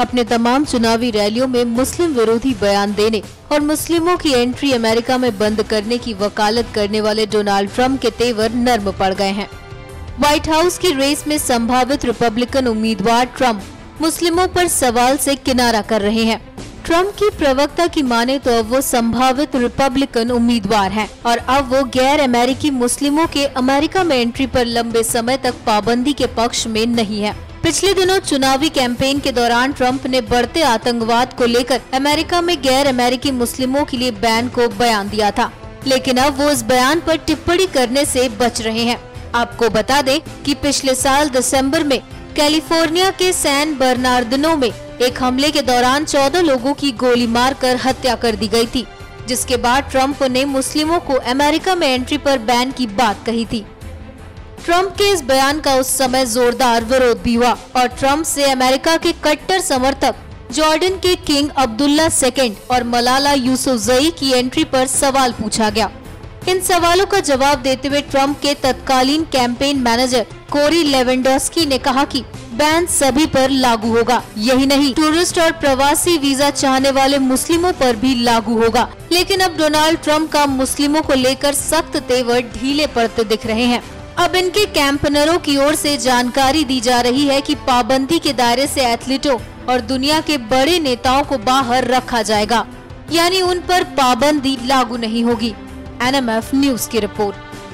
अपने तमाम चुनावी रैलियों में मुस्लिम विरोधी बयान देने और मुस्लिमों की एंट्री अमेरिका में बंद करने की वकालत करने वाले डोनाल्ड ट्रम्प के तेवर नर्म पड़ गए हैं। व्हाइट हाउस की रेस में संभावित रिपब्लिकन उम्मीदवार ट्रम्प मुस्लिमों पर सवाल से किनारा कर रहे हैं। ट्रम्प की प्रवक्ता की माने तो अब वो संभावित रिपब्लिकन उम्मीदवार हैं और अब वो गैर अमेरिकी मुस्लिमों के अमेरिका में एंट्री पर लंबे समय तक पाबंदी के पक्ष में नहीं है। पिछले दिनों चुनावी कैंपेन के दौरान ट्रम्प ने बढ़ते आतंकवाद को लेकर अमेरिका में गैर अमेरिकी मुस्लिमों के लिए बैन को बयान दिया था, लेकिन अब वो इस बयान पर टिप्पणी करने से बच रहे हैं। आपको बता दें कि पिछले साल दिसंबर में कैलिफोर्निया के सैन बर्नार्डिनो में एक हमले के दौरान 14 लोगों की गोली मारकर हत्या कर दी गई थी, जिसके बाद ट्रम्प ने मुस्लिमों को अमेरिका में एंट्री पर बैन की बात कही थी। ट्रम्प के इस बयान का उस समय जोरदार विरोध भी हुआ और ट्रम्प से अमेरिका के कट्टर समर्थक जॉर्डन के किंग अब्दुल्ला II और मलाला यूसुफजई की एंट्री पर सवाल पूछा गया। इन सवालों का जवाब देते हुए ट्रम्प के तत्कालीन कैंपेन मैनेजर कोरी लेवेंडोस्की ने कहा कि बैन सभी पर लागू होगा, यही नहीं टूरिस्ट और प्रवासी वीजा चाहने वाले मुस्लिमों पर भी लागू होगा। लेकिन अब डोनाल्ड ट्रम्प का मुस्लिमों को लेकर सख्त तेवर ढीले पड़ते दिख रहे हैं। अब इनके कैंपनरों की ओर से जानकारी दी जा रही है कि पाबंदी के दायरे से एथलीटों और दुनिया के बड़े नेताओं को बाहर रखा जाएगा, यानी उन पर पाबंदी लागू नहीं होगी। NMF न्यूज की रिपोर्ट।